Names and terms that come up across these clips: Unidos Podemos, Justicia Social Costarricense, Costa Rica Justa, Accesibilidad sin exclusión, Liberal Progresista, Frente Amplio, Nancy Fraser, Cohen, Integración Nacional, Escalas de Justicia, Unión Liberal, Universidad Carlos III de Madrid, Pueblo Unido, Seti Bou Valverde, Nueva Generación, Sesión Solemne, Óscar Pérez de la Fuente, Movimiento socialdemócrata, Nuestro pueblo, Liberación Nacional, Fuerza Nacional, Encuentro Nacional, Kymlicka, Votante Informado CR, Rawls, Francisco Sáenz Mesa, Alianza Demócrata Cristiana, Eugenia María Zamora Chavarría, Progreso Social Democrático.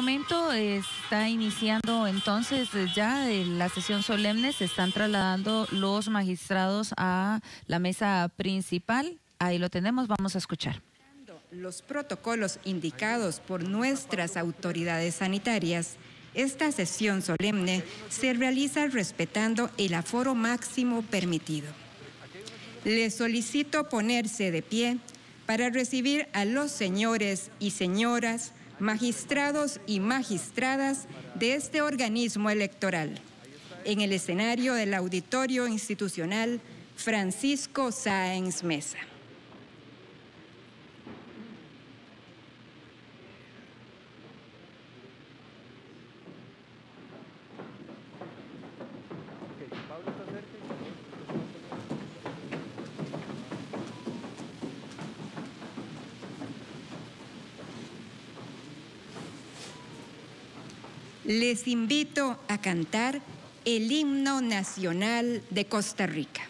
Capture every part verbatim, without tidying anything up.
momento está iniciando entonces ya la sesión solemne, se están trasladando los magistrados a la mesa principal. Ahí lo tenemos, vamos a escuchar. Los protocolos indicados por nuestras autoridades sanitarias, esta sesión solemne se realiza respetando el aforo máximo permitido. Les solicito ponerse de pie para recibir a los señores y señoras, magistrados y magistradas de este organismo electoral, en el escenario del Auditorio Institucional Francisco Sáenz Mesa. Les invito a cantar el himno nacional de Costa Rica.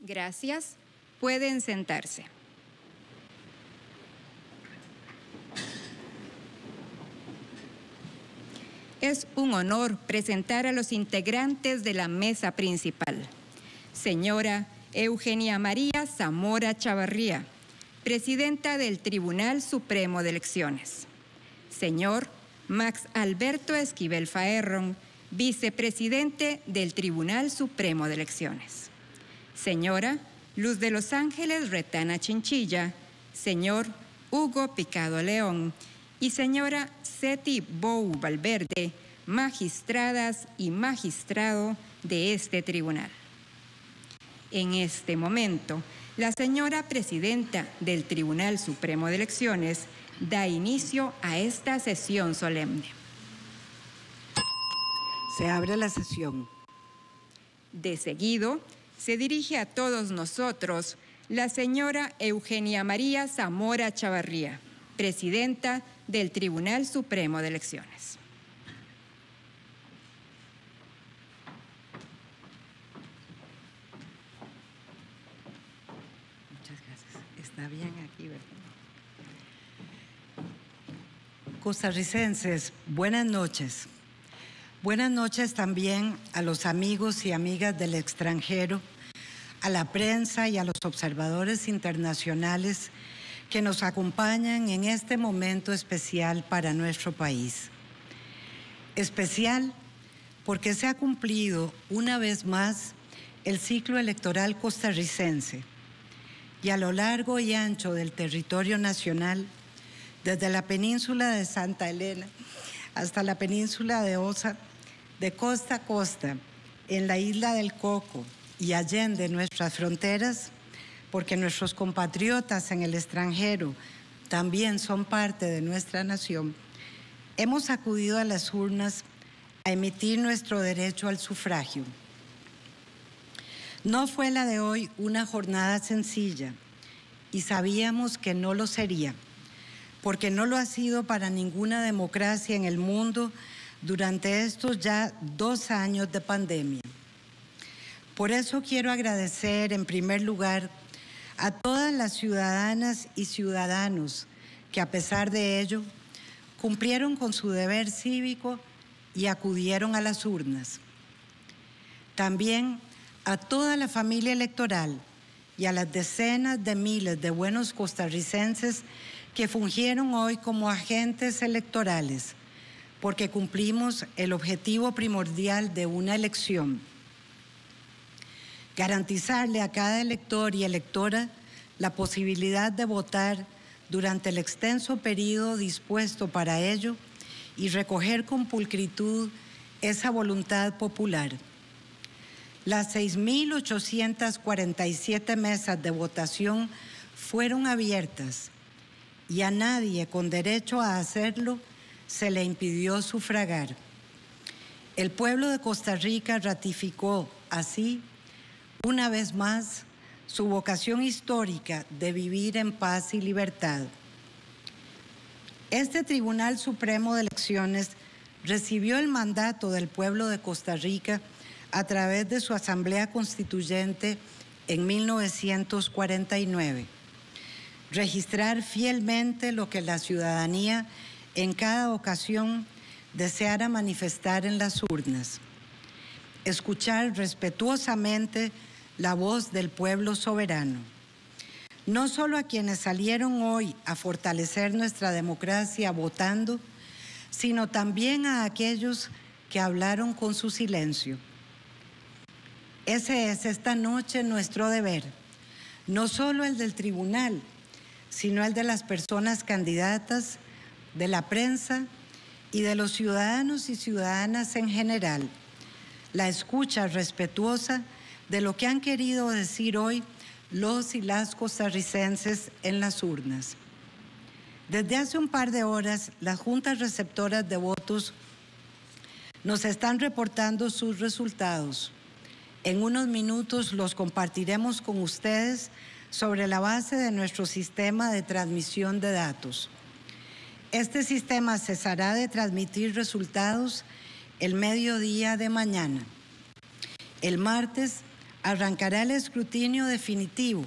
Gracias. Pueden sentarse. Es un honor presentar a los integrantes de la mesa principal. Señora Eugenia María Zamora Chavarría, presidenta del Tribunal Supremo de Elecciones. Señor Max Alberto Esquivel Faerron, vicepresidente del Tribunal Supremo de Elecciones. Señora Luz de Los Ángeles Retana Chinchilla, señor Hugo Picado León y señora Seti Bou Valverde, magistradas y magistrado de este tribunal. En este momento, la señora presidenta del Tribunal Supremo de Elecciones da inicio a esta sesión solemne. Se abre la sesión. De seguido, se dirige a todos nosotros la señora Eugenia María Zamora Chavarría, presidenta del Tribunal Supremo de Elecciones. Muchas gracias. Está bien aquí, ¿verdad? Costarricenses, buenas noches. Buenas noches también a los amigos y amigas del extranjero, a la prensa y a los observadores internacionales que nos acompañan en este momento especial para nuestro país. Especial porque se ha cumplido una vez más el ciclo electoral costarricense y a lo largo y ancho del territorio nacional, desde la península de Santa Elena hasta la península de Osa, de costa a costa, en la isla del Coco y allende nuestras fronteras, porque nuestros compatriotas en el extranjero también son parte de nuestra nación, hemos acudido a las urnas a emitir nuestro derecho al sufragio. No fue la de hoy una jornada sencilla y sabíamos que no lo sería, porque no lo ha sido para ninguna democracia en el mundo durante estos ya dos años de pandemia. Por eso quiero agradecer en primer lugar a todas las ciudadanas y ciudadanos que a pesar de ello cumplieron con su deber cívico y acudieron a las urnas. También a toda la familia electoral y a las decenas de miles de buenos costarricenses que fungieron hoy como agentes electorales, porque cumplimos el objetivo primordial de una elección: garantizarle a cada elector y electora la posibilidad de votar durante el extenso periodo dispuesto para ello y recoger con pulcritud esa voluntad popular. Las seis mil ochocientas cuarenta y siete mesas de votación fueron abiertas y a nadie con derecho a hacerlo se le impidió sufragar. El pueblo de Costa Rica ratificó así, una vez más, su vocación histórica de vivir en paz y libertad. Este Tribunal Supremo de Elecciones recibió el mandato del pueblo de Costa Rica a través de su Asamblea Constituyente en mil novecientos cuarenta y nueve. Registrar fielmente lo que la ciudadanía en cada ocasión deseara manifestar en las urnas. Escuchar respetuosamente la voz del pueblo soberano. No solo a quienes salieron hoy a fortalecer nuestra democracia votando, sino también a aquellos que hablaron con su silencio. Ese es esta noche nuestro deber, no solo el del tribunal, sino el de las personas candidatas, de la prensa y de los ciudadanos y ciudadanas en general. La escucha respetuosa de lo que han querido decir hoy los y las costarricenses en las urnas. Desde hace un par de horas, las juntas receptoras de votos nos están reportando sus resultados. En unos minutos los compartiremos con ustedes sobre la base de nuestro sistema de transmisión de datos. Este sistema cesará de transmitir resultados el mediodía de mañana. El martes arrancará el escrutinio definitivo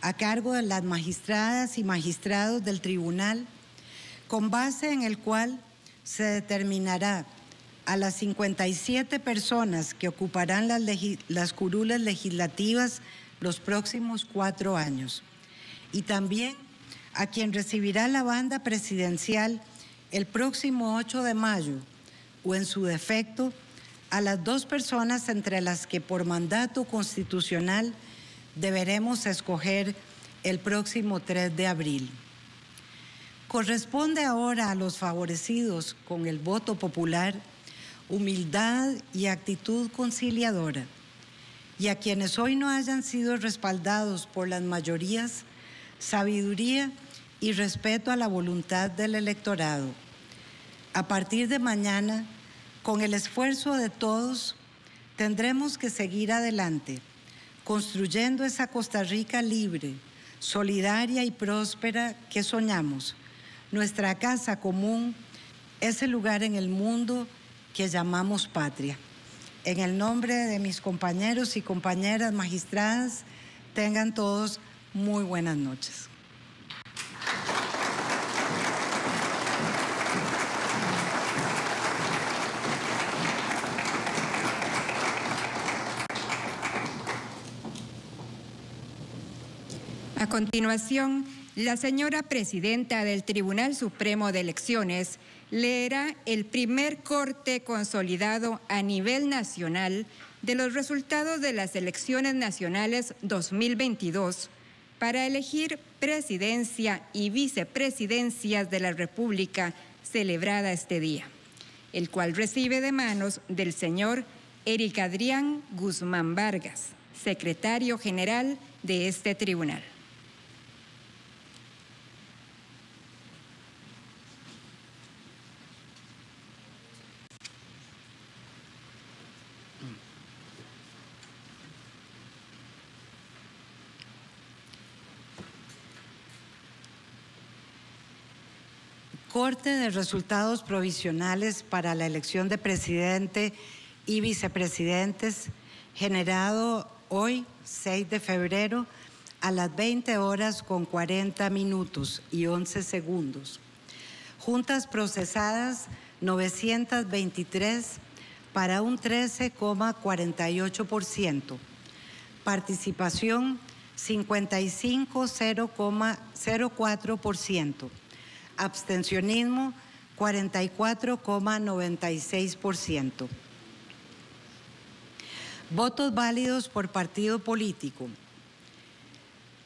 a cargo de las magistradas y magistrados del tribunal, con base en el cual se determinará a las cincuenta y siete personas que ocuparán las, las curules legislativas los próximos cuatro años, y también a quien recibirá la banda presidencial el próximo ocho de mayo, o en su defecto, a las dos personas entre las que por mandato constitucional deberemos escoger el próximo tres de abril. Corresponde ahora a los favorecidos con el voto popular humildad y actitud conciliadora, y a quienes hoy no hayan sido respaldados por las mayorías, sabiduría y respeto a la voluntad del electorado. A partir de mañana, con el esfuerzo de todos, tendremos que seguir adelante, construyendo esa Costa Rica libre, solidaria y próspera que soñamos. Nuestra casa común, ese lugar en el mundo que llamamos patria. En el nombre de mis compañeros y compañeras magistradas, tengan todos muy buenas noches. A continuación, la señora presidenta del Tribunal Supremo de Elecciones leerá el primer corte consolidado a nivel nacional de los resultados de las elecciones nacionales dos mil veintidós para elegir presidencia y vicepresidencias de la República celebrada este día, el cual recibe de manos del señor Eric Adrián Guzmán Vargas, secretario general de este tribunal. corte de resultados provisionales para la elección de presidente y vicepresidentes, generado hoy, seis de febrero, a las veinte horas con cuarenta minutos y once segundos. Juntas procesadas, novecientas veintitrés, para un trece coma cuarenta y ocho por ciento. Participación, cincuenta y cinco coma cero cuatro por ciento. Abstencionismo, cuarenta y cuatro coma noventa y seis por ciento. Votos válidos por partido político.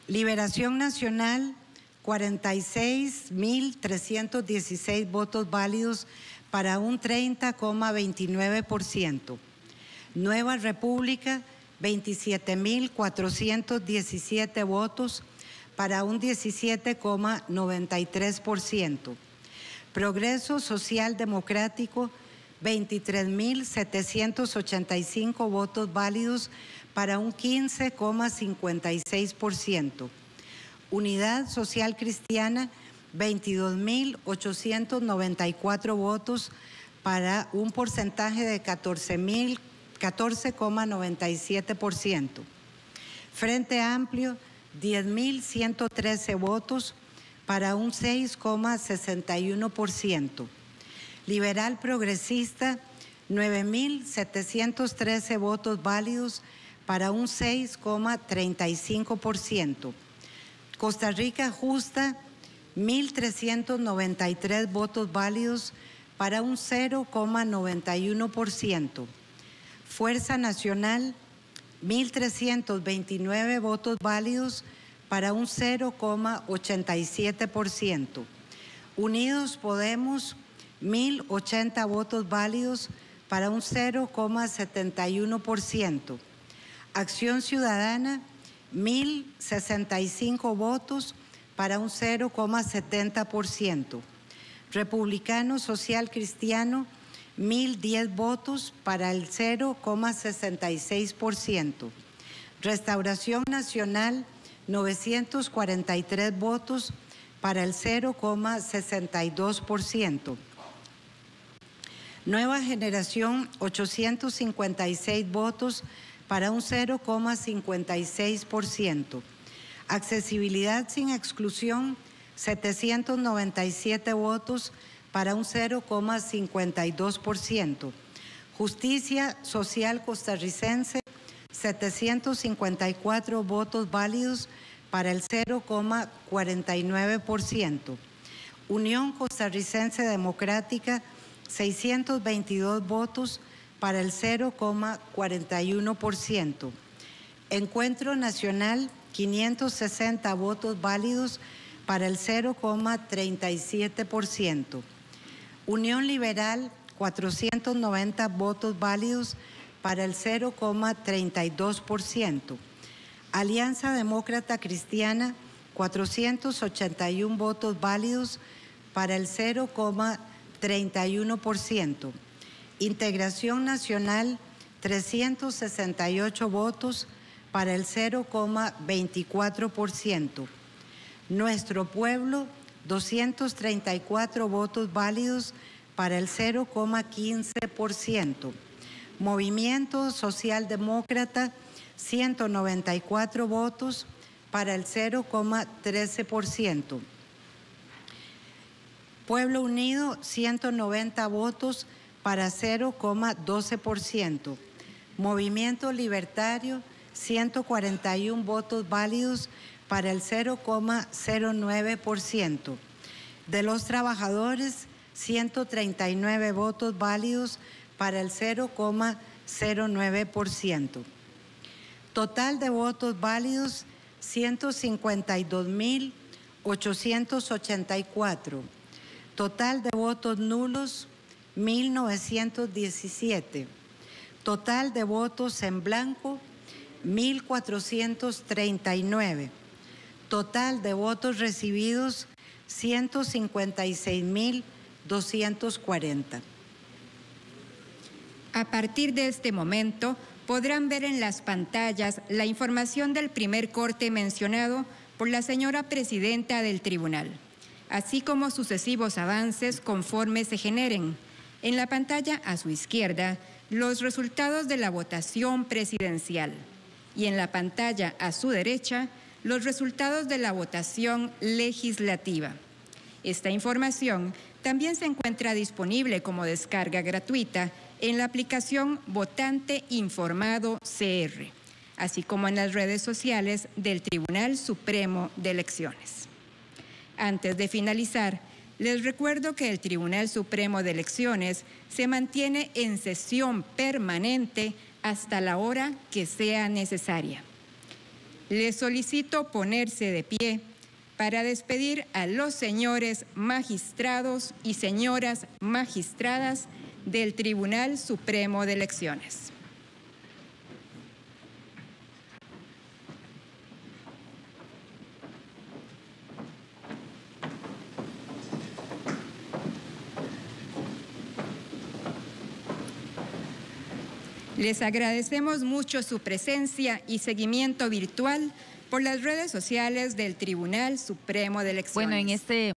Liberación Nacional, cuarenta y seis mil trescientos dieciséis votos válidos para un treinta coma veintinueve por ciento. Nueva República, veintisiete mil cuatrocientos diecisiete votos para un diecisiete coma noventa y tres por ciento. Progreso Social Democrático, veintitrés mil setecientos ochenta y cinco votos válidos para un quince coma cincuenta y seis por ciento. Unidad Social Cristiana, veintidós mil ochocientos noventa y cuatro votos para un porcentaje de catorce coma noventa y siete por ciento. Frente Amplio, diez mil ciento trece votos para un seis coma sesenta y uno por ciento. Liberal Progresista, nueve mil setecientos trece votos válidos para un seis coma treinta y cinco por ciento. Costa Rica Justa, mil trescientos noventa y tres votos válidos para un cero coma noventa y uno por ciento. Fuerza Nacional, mil trescientos veintinueve votos válidos para un cero coma ochenta y siete por ciento. Unidos Podemos, mil ochenta votos válidos para un cero coma setenta y uno por ciento. Acción Ciudadana, mil sesenta y cinco votos para un cero coma setenta por ciento. Republicano Social Cristiano, mil diez votos para el cero coma sesenta y seis por ciento. Restauración Nacional, novecientos cuarenta y tres votos para el cero coma sesenta y dos por ciento. Nueva Generación, ochocientos cincuenta y seis votos para un cero coma cincuenta y seis por ciento. Accesibilidad sin exclusión, setecientos noventa y siete votos para un cero coma cincuenta y dos por ciento. Justicia Social Costarricense, setecientos cincuenta y cuatro votos válidos para el cero coma cuarenta y nueve por ciento. Unión Costarricense Democrática, seiscientos veintidós votos para el cero coma cuarenta y uno por ciento. Encuentro Nacional, quinientos sesenta votos válidos para el cero coma treinta y siete por ciento. Unión Liberal, cuatrocientos noventa votos válidos para el cero coma treinta y dos por ciento. Alianza Demócrata Cristiana, cuatrocientos ochenta y uno votos válidos para el cero coma treinta y uno por ciento. Integración Nacional, trescientos sesenta y ocho votos para el cero coma veinticuatro por ciento. Nuestro Pueblo, doscientos treinta y cuatro votos válidos para el cero coma quince por ciento. Movimiento Socialdemócrata, ciento noventa y cuatro votos para el cero coma trece por ciento. Pueblo Unido, ciento noventa votos para cero coma doce por ciento. Movimiento Libertario, ciento cuarenta y uno votos válidos para el cero coma cero nueve por ciento. De los trabajadores, ciento treinta y nueve votos válidos para el cero coma cero nueve por ciento. Total de votos válidos, ciento cincuenta y dos mil ochocientos ochenta y cuatro. Total de votos nulos, mil novecientos diecisiete. Total de votos en blanco, mil cuatrocientos treinta y nueve. Total de votos recibidos, ciento cincuenta y seis mil doscientos cuarenta. A partir de este momento, podrán ver en las pantallas la información del primer corte mencionado por la señora presidenta del tribunal. así como sucesivos avances conforme se generen. En la pantalla a su izquierda, los resultados de la votación presidencial y en la pantalla a su derecha, los resultados de la votación legislativa. Esta información también se encuentra disponible como descarga gratuita en la aplicación Votante Informado C R, así como en las redes sociales del Tribunal Supremo de Elecciones. Antes de finalizar, les recuerdo que el Tribunal Supremo de Elecciones se mantiene en sesión permanente hasta la hora que sea necesaria. Les solicito ponerse de pie para despedir a los señores magistrados y señoras magistradas del Tribunal Supremo de Elecciones. Les agradecemos mucho su presencia y seguimiento virtual por las redes sociales del Tribunal Supremo de Elecciones. Bueno, en este